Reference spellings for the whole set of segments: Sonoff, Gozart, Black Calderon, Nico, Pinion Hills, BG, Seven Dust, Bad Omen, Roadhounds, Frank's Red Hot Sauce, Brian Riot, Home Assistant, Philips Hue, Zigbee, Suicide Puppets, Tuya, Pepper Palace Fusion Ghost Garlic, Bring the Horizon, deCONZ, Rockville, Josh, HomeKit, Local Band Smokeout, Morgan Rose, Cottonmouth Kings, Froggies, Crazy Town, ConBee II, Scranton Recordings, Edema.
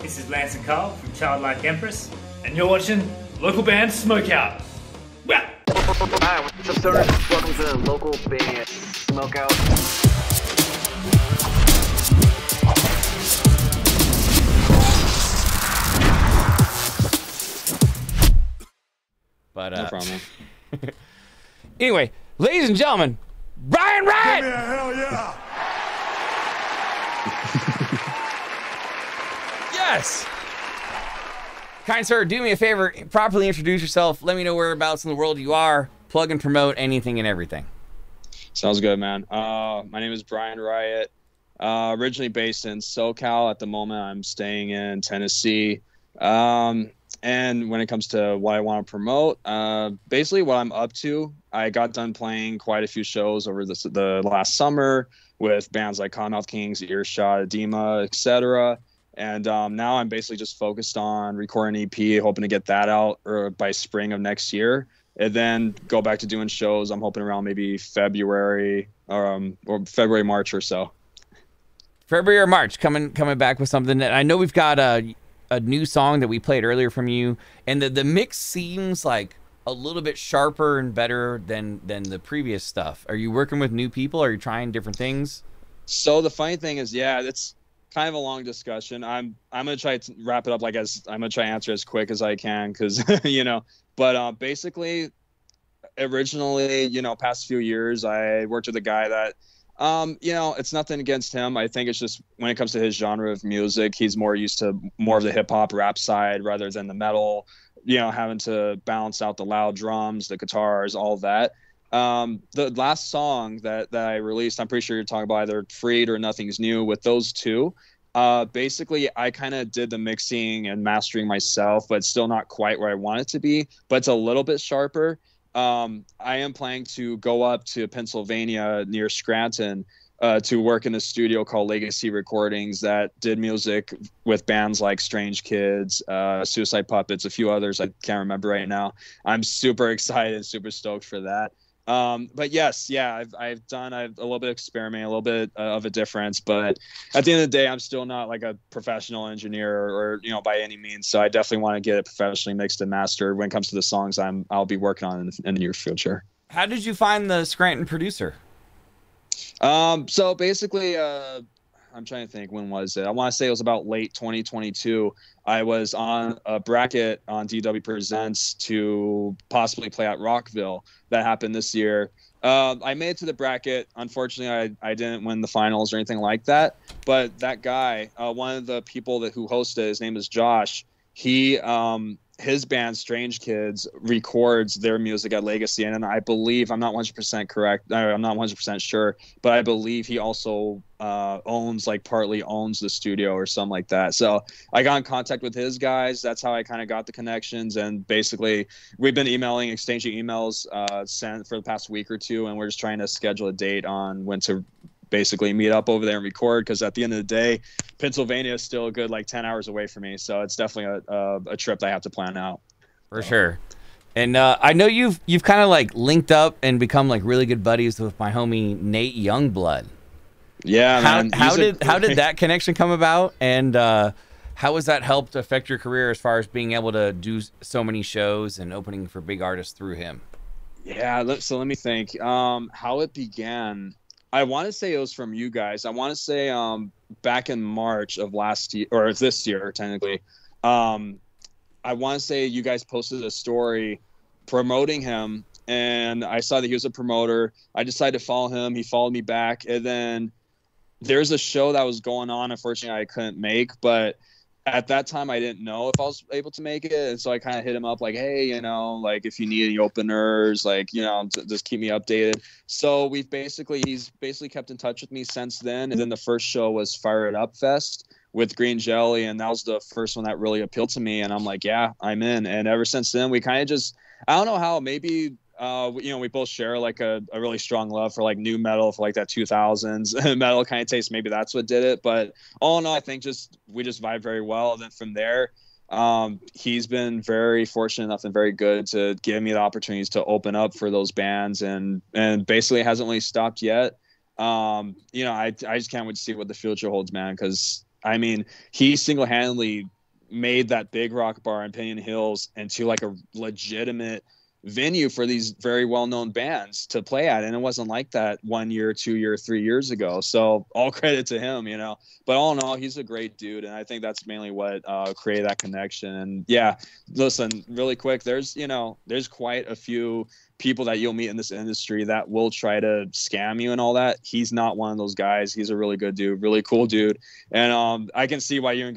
This is Lance and Carl from Childlike Empress, and you're watching Local Band Smokeout. Hi, what's up, Stoners? Welcome to the Local Band Smokeout. But, no problem. Anyway, ladies and gentlemen, Brian Riot! Give me a hell yeah! Yes! Kind sir, do me a favor, properly introduce yourself, let me know whereabouts in the world you are, plug and promote anything and everything. Sounds good, man. My name is Brian Riot. Originally based in SoCal. At the moment, I'm staying in Tennessee. And when it comes to what I want to promote, basically what I'm up to, I got done playing quite a few shows over the last summer with bands like Cottonmouth Kings, Earshot, Edema, etc. And now I'm basically just focused on recording an EP, hoping to get that out by spring of next year. And then go back to doing shows, I'm hoping around maybe February or February, March or so. February or March, coming back with something. That I know we've got... a new song that we played earlier from you, and the mix seems like a little bit sharper and better than the previous stuff. Are you working with new people? Are you trying different things? So the funny thing is, yeah, that's kind of a long discussion. I'm gonna try to wrap it up I'm gonna try to answer as quick as I can, because you know. But basically, originally, you know, past few years, I worked with a guy that. You know, it's nothing against him. I think it's just when it comes to his genre of music, he's more used to more of the hip hop rap side rather than the metal, you know, having to balance out the loud drums, the guitars, all that. The last song that I released, I'm pretty sure you're talking about either Freed or Nothing's New with those two. Basically, I kind of did the mixing and mastering myself, but still not quite where I want it to be, but it's a little bit sharper. I am planning to go up to Pennsylvania near Scranton to work in a studio called Legacy Recordings that did music with bands like Strange Kids, Suicide Puppets, a few others I can't remember right now. I'm super excited, super stoked for that. But yes, yeah, I've done a little bit of experimenting, a little bit of a difference, but at the end of the day, I'm still not like a professional engineer or, you know, by any means. So I definitely want to get it professionally mixed and mastered when it comes to the songs I'll be working on in the near future. How did you find the Scranton producer? So basically, I'm trying to think, when was it? I want to say it was about late 2022. I was on a bracket on DW Presents to possibly play at Rockville. That happened this year. I made it to the bracket. Unfortunately, I didn't win the finals or anything like that. But that guy, one of the people who hosted, his name is Josh. He, his band Strange Kids records their music at Legacy, and I believe, I'm not 100% correct, I'm not 100% sure, but I believe he also owns, like partly owns the studio or something like that. So I got in contact with his guys. That's how I kind of got the connections, and basically we've been exchanging emails sent for the past week or two, and we're just trying to schedule a date on when to basically meet up over there and record, because at the end of the day, Pennsylvania is still a good like 10 hours away from me, so it's definitely a trip that I have to plan out for sure. And I know you've kind of like linked up and become like really good buddies with my homie Nate Youngblood. Yeah, man. How did that connection come about, and how has that helped affect your career as far as being able to do so many shows and opening for big artists through him? Yeah, so let me think. How it began, I want to say it was from you guys. I want to say back in March of last year, or this year technically, I want to say you guys posted a story promoting him, and I saw that he was a promoter. I decided to follow him. He followed me back, and then there's a show that was going on. Unfortunately, I couldn't make, but at that time I didn't know if I was able to make it, and so I kind of hit him up like, hey, you know, like if you need any openers, like, you know, just keep me updated. So he's basically kept in touch with me since then. And then the first show was Fire It Up Fest with Green Jelly, and that was the first one that really appealed to me, and I'm like, yeah, I'm in. And ever since then, we kind of just, I don't know how, maybe you know, we both share like a really strong love for like new metal, for like that 2000s metal kind of taste. Maybe that's what did it. But all in all, I think we just vibe very well. And then from there, he's been very fortunate enough and very good to give me the opportunities to open up for those bands, and basically hasn't really stopped yet. You know, I just can't wait to see what the future holds, man, because I mean, he single-handedly made that big rock bar in Pinion Hills into like a legitimate venue for these very well-known bands to play at. And it wasn't like that 1 year, 2 year, 3 years ago. So all credit to him, you know, but all in all, he's a great dude. And I think that's mainly what created that connection. And yeah, listen, really quick, there's, you know, there's quite a few people that you'll meet in this industry that will try to scam you and all that. He's not one of those guys. He's a really good dude, really cool dude. And I can see why you and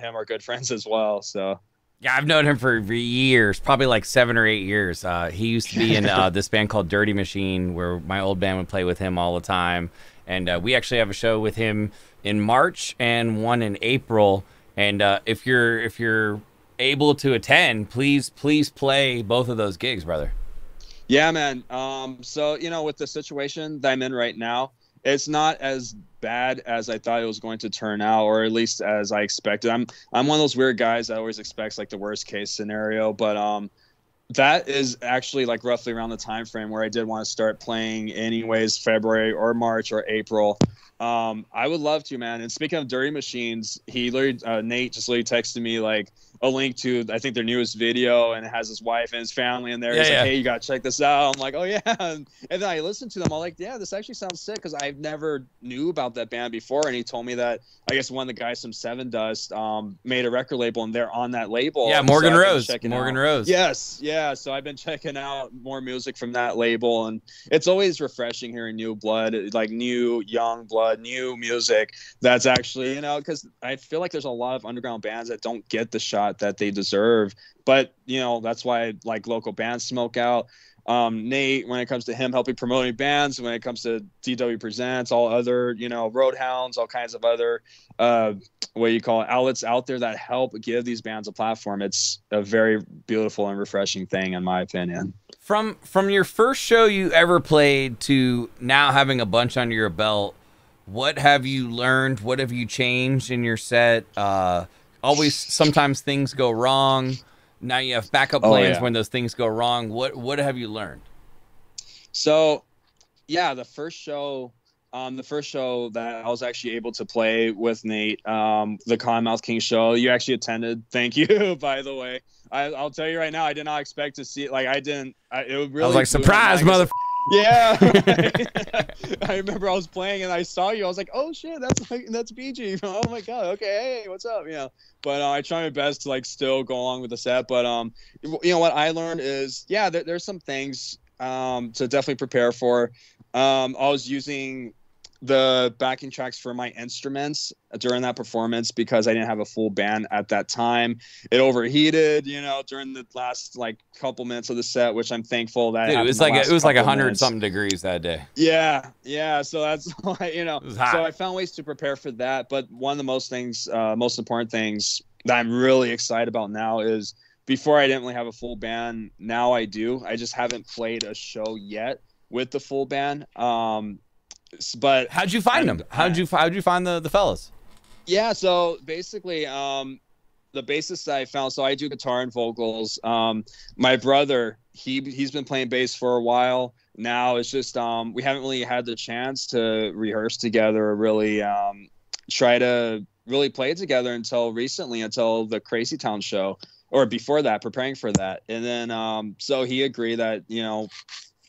him are good friends as well. So yeah, I've known him for years, probably like 7 or 8 years. He used to be in this band called Dirty Machine, where my old band would play with him all the time. And we actually have a show with him in March and one in April. And if you're able to attend, please play both of those gigs, brother. Yeah, man. So, you know, with the situation that I'm in right now, it's not as bad as I thought it was going to turn out, or at least as I expected. I'm one of those weird guys that always expects like the worst case scenario, but that is actually like roughly around the time frame where I did want to start playing anyways, February or March or April. I would love to, man. And speaking of Dirty Machines, he literally, Nate just literally texted me like a link to, I think, their newest video, and it has his wife and his family in there. Yeah, He's like, hey, you got to check this out. I'm like, oh yeah. And then I listened to them. I'm like, yeah, this actually sounds sick. 'Cause I've never knew about that band before. And he told me that, I guess, one of the guys from Seven Dust, made a record label, and they're on that label. Yeah. Morgan Rose. Yes. Yeah. So I've been checking out more music from that label, and it's always refreshing hearing new blood, like new young blood, new music that's actually, you know, because I feel like there's a lot of underground bands that don't get the shot that they deserve. But, you know, that's why like local bands smoke out. Nate, when it comes to him helping promoting bands, when it comes to DW Presents, all other, you know, Roadhounds, all kinds of other outlets out there that help give these bands a platform. It's a very beautiful and refreshing thing, in my opinion. From your first show you ever played to now having a bunch under your belt, what have you learned? What have you changed in your set? Sometimes things go wrong. Now you have backup plans when those things go wrong. What have you learned? So, yeah, the first show that I was actually able to play with Nate, the Cottonmouth Kings show, you actually attended. Thank you, by the way. I'll tell you right now, I did not expect to see it. Like, I didn't. I was like, surprise, motherfucker. Yeah, right. I remember I was playing and I saw you. I was like, "Oh shit, that's BG." Oh my god, okay, hey, what's up? You know, but I try my best to like still go along with the set. But you know what I learned is, yeah, there's some things to definitely prepare for. I was using the backing tracks for my instruments during that performance because I didn't have a full band at that time. It overheated, you know, during the last like couple minutes of the set, which I'm thankful that it was like 100-something degrees that day. Yeah. So that's why, you know, so I found ways to prepare for that. But one of the most important things that I'm really excited about now is, before I didn't really have a full band. Now I do. I just haven't played a show yet with the full band. But how'd you find them? How'd you find the fellas? Yeah, so basically, the bassist that I found. So I do guitar and vocals. My brother, he's been playing bass for a while now. It's just we haven't really had the chance to rehearse together or really try to really play together until recently, until the Crazy Town show, or before that, preparing for that. And then so he agreed that, you know,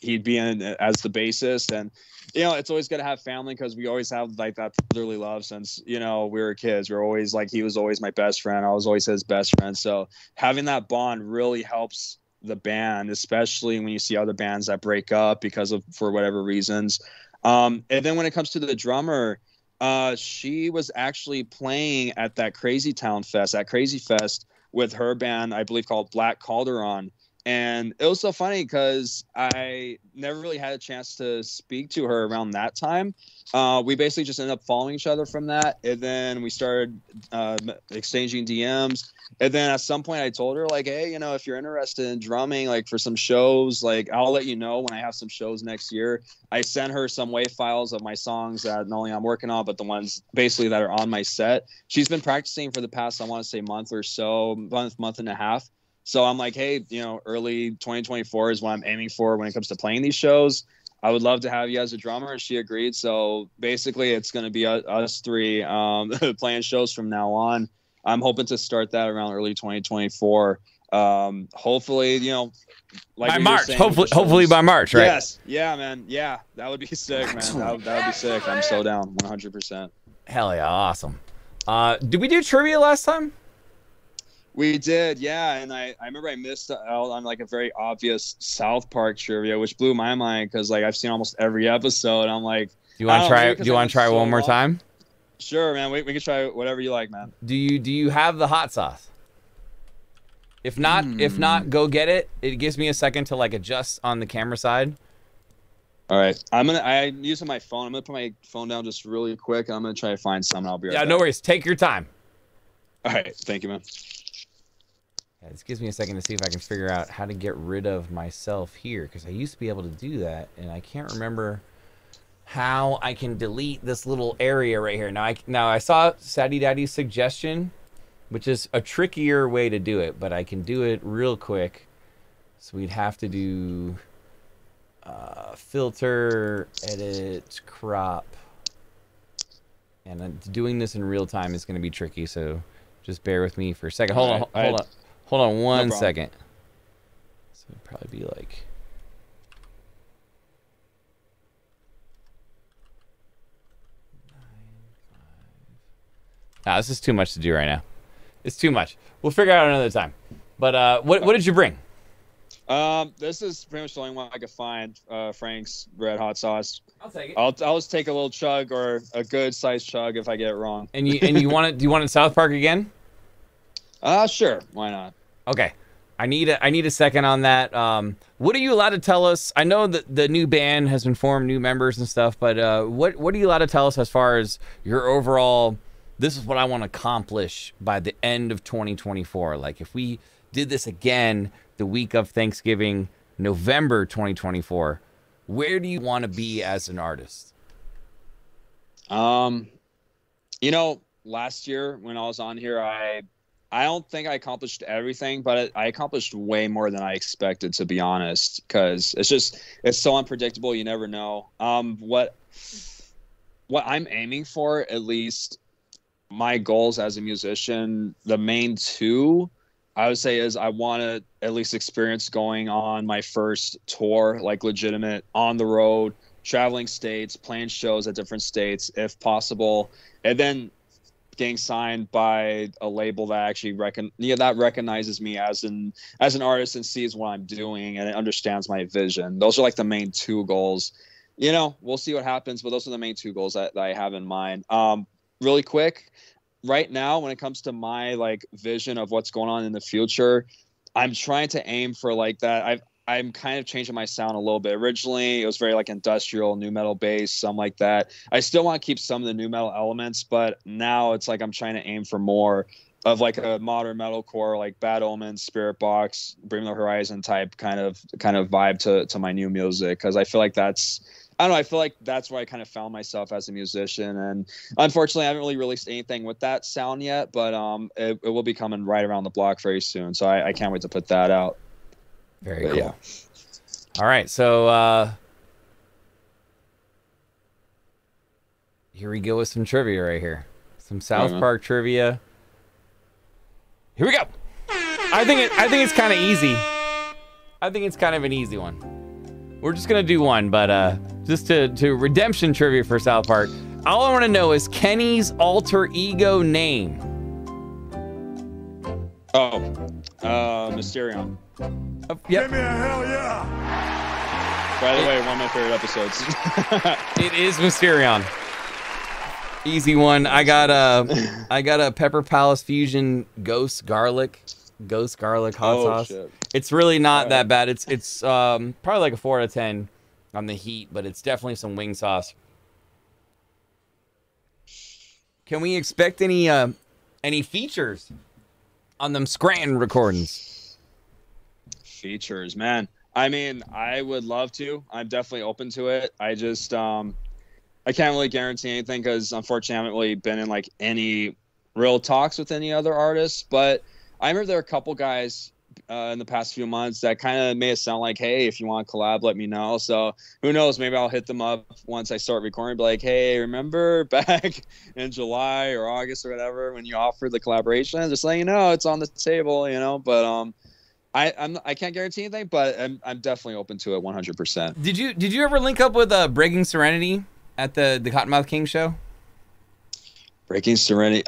he'd be in as the bassist. And you know, it's always good to have family, because we always have like that brotherly love since, you know, we were kids. We were always like, he was always my best friend, I was always his best friend. So having that bond really helps the band, especially when you see other bands that break up because of, for whatever reasons. And then when it comes to the drummer, she was actually playing at that Crazy Town Fest, at Crazy Fest, with her band, I believe called Black Calderon. And it was so funny because I never really had a chance to speak to her around that time. We basically just ended up following each other from that. And then we started exchanging DMs. And then at some point I told her, like, hey, you know, if you're interested in drumming, like for some shows, like I'll let you know when I have some shows next year. I sent her some WAV files of my songs that not only I'm working on, but the ones basically that are on my set. She's been practicing for the past, I want to say, month or so, month and a half. So I'm like, hey, you know, early 2024 is what I'm aiming for when it comes to playing these shows. I would love to have you as a drummer, and she agreed. So basically it's going to be us three playing shows from now on. I'm hoping to start that around early 2024. Hopefully, you know, like by March, hopefully by March, right? Yes. Yeah, man. Yeah. That would be sick, man. That would be sick. I'm so down. 100%. Hell yeah. Awesome. Did we do trivia last time? We did, yeah, and I remember I missed out on like a very obvious South Park trivia, which blew my mind because like I've seen almost every episode. I'm like, do you want to try one more time? Sure, man. We can try whatever you like, man. Do you have the hot sauce? If not, go get it. It gives me a second to like adjust on the camera side. All right, I'm using my phone. I'm gonna put my phone down just really quick. I'm gonna try to find some. And I'll be right back. Yeah, no worries. Take your time. All right, thank you, man. This gives me a second to see if I can figure out how to get rid of myself here, because I used to be able to do that, and I can't remember how I can delete this little area right here. Now I saw Saddy Daddy's suggestion, which is a trickier way to do it, but I can do it real quick. So we'd have to do filter, edit, crop, and doing this in real time is going to be tricky. So just bear with me for a second. Hold on. Hold on one second. So it'd probably be like. Nah, this is too much to do right now. It's too much. We'll figure it out another time. But what did you bring? This is pretty much the only one I could find. Frank's Red Hot Sauce. I'll take it. I'll just take a little chug or a good sized chug if I get it wrong. And you want it? Do you want it South Park again? Sure. Why not? Okay. I need a second on that. What are you allowed to tell us? I know that the new band has been formed, new members and stuff, but what are you allowed to tell us as far as your overall, this is what I want to accomplish by the end of 2024? Like if we did this again the week of Thanksgiving, November 2024, where do you want to be as an artist? You know, last year when I was on here, I don't think I accomplished everything, but I accomplished way more than I expected, to be honest, because it's so unpredictable. You never know. What I'm aiming for, at least my goals as a musician, the main two, I would say, is I want to at least experience going on my first tour, like legitimate on the road, traveling states, playing shows at different states, if possible. And then getting signed by a label that actually that recognizes me as an artist and sees what I'm doing and it understands my vision. Those are like the main two goals. You know, we'll see what happens, but those are the main two goals that I have in mind. Really quick, right now, when it comes to my like vision of what's going on in the future, I'm trying to aim for like that. I'm kind of changing my sound a little bit. Originally, it was very like industrial, nu metal bass, something like that. I still want to keep some of the nu metal elements, but now it's like I'm trying to aim for more of like a modern metalcore, like Bad Omen, Spirit Box, Bring the Horizon type kind of vibe to my new music, because I feel like that's, I don't know, I feel like that's where I kind of found myself as a musician. And unfortunately, I haven't really released anything with that sound yet, but it will be coming right around the block very soon. So I can't wait to put that out. Very cool. Yeah. All right, so here we go with some trivia right here. Some South Park trivia. Here we go. I think it's kind of easy. I think it's kind of an easy one. We're just gonna do one, but just to redemption trivia for South Park. All I want to know is Kenny's alter ego name. Oh, Mysterion. Yep. Give me a hell yeah! By the way, one of my favorite episodes. It is Mysterion. Easy one. I got a Pepper Palace Fusion Ghost Garlic hot sauce. Shit. It's really not that bad. It's probably like a 4 out of 10 on the heat, but it's definitely some wing sauce. Can we expect any features on them Scranton recordings? Features, man. I mean, I would love to. I'm definitely open to it. I just I can't really guarantee anything because unfortunately I haven't really been in like any real talks with any other artists, but I remember there are a couple guys in the past few months that kind of made it sound like, hey, if you want to collab, let me know. So who knows, maybe I'll hit them up once I start recording, be like, hey, remember back in July or August or whatever when you offered the collaboration? Just letting you know it's on the table, you know. But I can't guarantee anything, but I'm definitely open to it 100%. Did you ever link up with Breaking Serenity at the Cottonmouth Kings show? Breaking Serenity.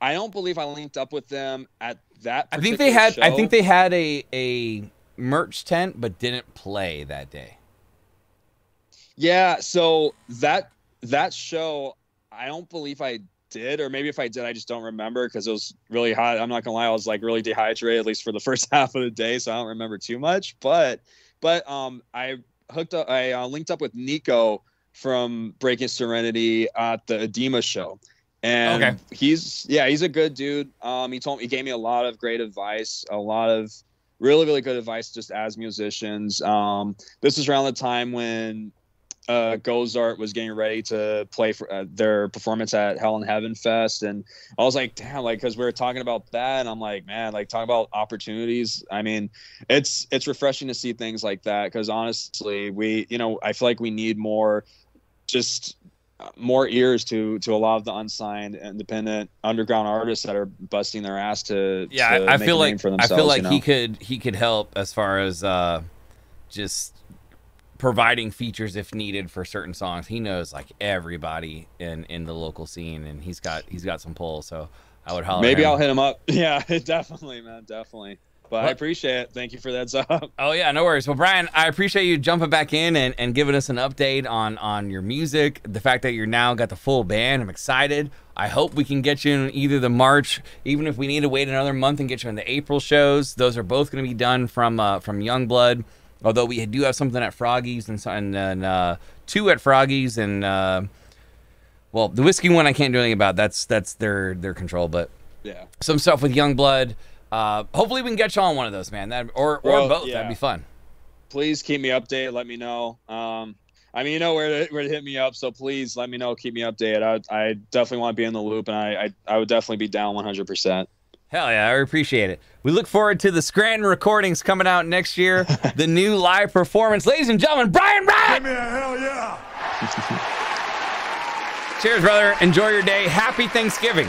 I don't believe I linked up with them at that particular show. I think they had a merch tent, but didn't play that day. Yeah, so that show, I don't believe I did, or maybe if I did, I just don't remember because it was really hot. I'm not gonna lie, I was like really dehydrated, at least for the first half of the day, so I don't remember too much. But I hooked up, I linked up with Nico from Breaking Serenity at the Edema show. And okay. He's a good dude. He gave me a lot of great advice, a lot of really, really good advice just as musicians. This is around the time when Gozart was getting ready to play for their performance at Hell and Heaven Fest. And I was like, damn, like, because we were talking about that. And I'm like, man, like, talk about opportunities. I mean, it's refreshing to see things like that. Because honestly, I feel like we need more just more ears to a lot of the unsigned independent underground artists that are busting their ass to I make feel a like name for themselves. I feel like he could help as far as just providing features if needed for certain songs. He knows like everybody in the local scene, and he's got some pull, so I would holler maybe at him. I'll hit him up. Yeah, definitely, man, definitely. But what? I appreciate it. Thank you for that sub. Oh, yeah, no worries. Well, Brian, I appreciate you jumping back in and giving us an update on your music, the fact that you're now got the full band. I'm excited. I hope we can get you in either the March, even if we need to wait another month and get you in the April shows. Those are both going to be done from Youngblood, although we do have something at Froggies and two at Froggies. And, well, the whiskey one I can't do anything about. That's their control. But yeah, some stuff with Youngblood. Hopefully we can get you on one of those, man. Or both. Yeah. That'd be fun. Please keep me updated. Let me know. I mean, you know where to hit me up. So please let me know. Keep me updated. I definitely want to be in the loop, and I would definitely be down 100%. Hell yeah, I appreciate it. We look forward to the Scranton recordings coming out next year. The new live performance, ladies and gentlemen, Brian Riot. Give me a hell yeah! Cheers, brother. Enjoy your day. Happy Thanksgiving.